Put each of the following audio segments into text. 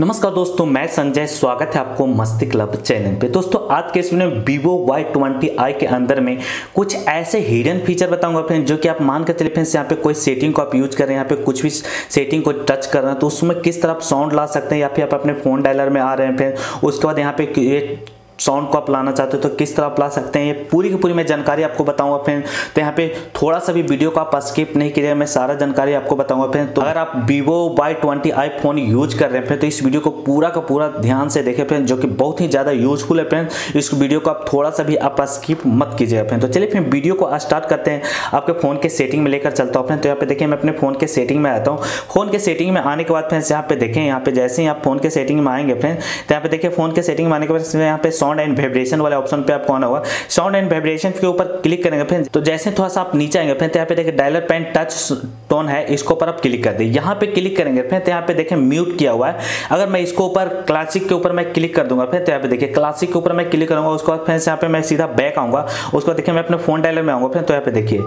नमस्कार दोस्तों, मैं संजय। स्वागत है आपको मस्ती क्लब चैनल पे। दोस्तों आज के इसमें Vivo Y20i के अंदर में कुछ ऐसे हिडन फीचर बताऊंगा फ्रेंड, जो कि आप मान कर चले फ्रेंड्स, यहाँ पे कोई सेटिंग को आप यूज कर रहे हैं, यहाँ पे कुछ भी सेटिंग को टच कर रहे हैं तो उसमें किस तरह आप साउंड ला सकते हैं, या फिर आप अपने फोन डायलर में आ रहे हैं फ्रेंड्स, उसके बाद यहाँ पे साउंड को आप लाना चाहते हो तो किस तरह आप ला सकते हैं, ये पूरी की पूरी मैं जानकारी आपको बताऊंगा फ्रेंड। तो यहाँ पे थोड़ा सा भी वीडियो को आप स्किप नहीं कीजिएगा, मैं सारा जानकारी आपको बताऊंगा फ्रेंड। तो अगर आप Vivo Y20i फोन यूज कर रहे हैं फ्रेंड तो इस वीडियो को पूरा का पूरा ध्यान से देखें फ्रेंड, जो कि बहुत ही ज़्यादा यूजफुल है फ्रेंड। इस वीडियो को आप थोड़ा सा भी आप स्किप मत कीजिएगा फ्रेंड। तो चलिए फ्रेंड वीडियो को स्टार्ट करते हैं, आपके फ़ोन के सेटिंग में लेकर चलता हूँ फ्रेंड। तो यहाँ पे देखिए मैं अपने फ़ोन के सेटिंग में आता हूँ। फ़ोन के सेटिंग में आने के बाद फ्रेंड्स यहाँ पे देखें, यहाँ पे जैसे ही आप फोन के सेटिंग में आएंगे फ्रेंड तो यहाँ पे देखिए फ़ोन के सेटिंग में आने के बाद यहाँ पे साउंड एंड वाइब्रेशन वाले ऑप्शन पे आपको आना होगा। साउंड एंड वाइब्रेशन के ऊपर क्लिक करेंगे फ्रेंड्स तो जैसे थोड़ा सा आप नीचे आएंगे फ्रेंड्स तो यहाँ पे देखिए डायलर पेन टच टोन है, इसको ऊपर आप क्लिक कर दें। यहाँ पे क्लिक करेंगे फ्रेंड्स तो यहाँ पे देखें म्यूट किया हुआ है। अगर मैं इसको ऊपर क्लासिक के ऊपर मैं क्लिक कर दूंगा फ्रेंड्स तो यहाँ पे देखिए क्लासिक के ऊपर मैं क्लिक करूंगा। उसके बाद फ्रेंड्स यहाँ पे मैं सीधा बैक आऊंगा, उसको देखिए मैं अपने फोन डायलर में आऊंगा फ्रेंड्स तो यहाँ पे देखिए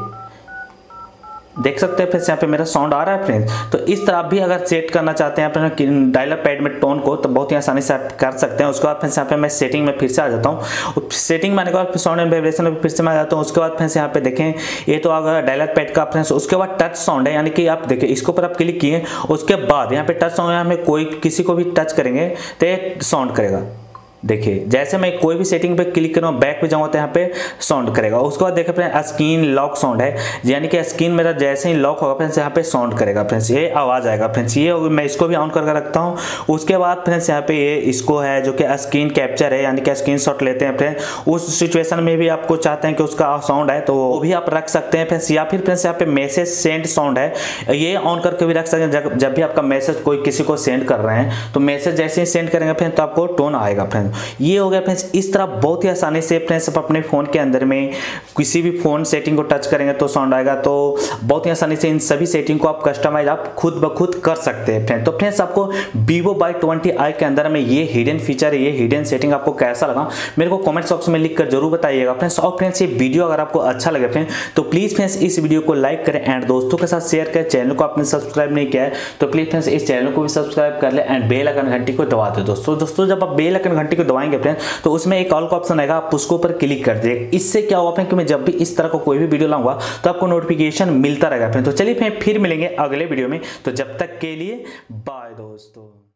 देख सकते हैं फ्रेंड्स यहाँ पे मेरा साउंड आ रहा है फ्रेंड्स। तो इस तरह आप भी अगर सेट करना चाहते हैं अपने डायलर पैड में टोन को तो बहुत ही आसानी से आप कर सकते हैं। उसके बाद फ्रेंड्स यहाँ पे मैं सेटिंग में फिर से आ जाता हूँ। सेटिंग में आने के बाद साउंड एंड वाइब्रेशन में फिर से मैं आ जाता हूँ। उसके बाद फ्रेंड्स यहाँ पे देखें ये तो अगर डायलर पैड का फ्रेंड्स, उसके बाद टच साउंड है, यानी कि आप देखें इसके ऊपर आप क्लिक किए, उसके बाद यहाँ पे टच साउंड है, हमें कोई किसी को भी टच करेंगे तो ये साउंड करेगा। देखिए जैसे मैं कोई भी सेटिंग पे क्लिक करूँ, बैक पे जाऊँगा तो यहाँ पे साउंड करेगा। उसके बाद देखिए फ्रेंड्स स्क्रीन लॉक साउंड है, यानी कि स्क्रीन मेरा जैसे ही लॉक होगा फ्रेंड्स यहाँ पे साउंड करेगा फ्रेंड्स, ये आवाज़ आएगा फ्रेंड्स। ये मैं इसको भी ऑन करके रखता हूँ। उसके बाद फ्रेंड्स यहाँ पे ये इसको है जो कि स्क्रीन कैप्चर है, यानी कि स्क्रीन शॉट लेते हैं फ्रेंड्स। उस सिचुएशन में भी आपको चाहते हैं कि उसका साउंड है तो वो भी आप रख सकते हैं फ्रेंड्स। या फिर फ्रेंड्स यहाँ पे मैसेज सेंड साउंड है, ये ऑन करके भी रख सकते हैं। जब भी आपका मैसेज कोई किसी को सेंड कर रहे हैं तो मैसेज जैसे ही सेंड करेंगे फ्रेंड्स तो आपको टोन आएगा फ्रेंड्स। ये हो गया फ्रेंड्स। इस तरह बहुत ही आसानी से फ्रेंड्स आप अपने फोन के अंदर में किसी भी फोन सेटिंग को टच करेंगे तो साउंड आएगा। तो बहुत ही आसानी से इन सभी सेटिंग को आप कस्टमाइज आप खुद ब खुद कर सकते हैं फ्रेंड्स। तो फ्रेंड्स आपको Vivo Y20i के अंदर में ये हिडन फीचर, ये हिडन सेटिंग आपको कैसा लगा मेरे को कमेंट्स बॉक्स में लिख कर जरूर बताइएगा फ्रेंड्स। और फ्रेंड्स ये वीडियो अगर आपको अच्छा लगे फ्रेंड्स तो प्लीज फ्रेंड्स इस वीडियो को लाइक करें एंड दोस्तों के साथ शेयर करें। चैनल को आपने सब्सक्राइब नहीं किया है तो प्लीज फ्रेंड्स इस चैनल को भी सब्सक्राइब कर ले एंड बेल आइकन घंटी को दबा दो दोस्तों। जब आप बेल आइकन घंटी को दबाएंगे फ्रेंड्स तो उसमें एक ऑल का ऑप्शन आएगा, आप उसको ऊपर क्लिक कर दीजिए। इससे क्या होगा फ्रेंड्स कि मैं जब भी इस तरह का कोई भी वीडियो लाऊंगा तो आपको नोटिफिकेशन मिलता रहेगा फ्रेंड्स। तो चलिए फ्रेंड्स फिर मिलेंगे अगले वीडियो में, तो जब तक के लिए बाय दोस्तों।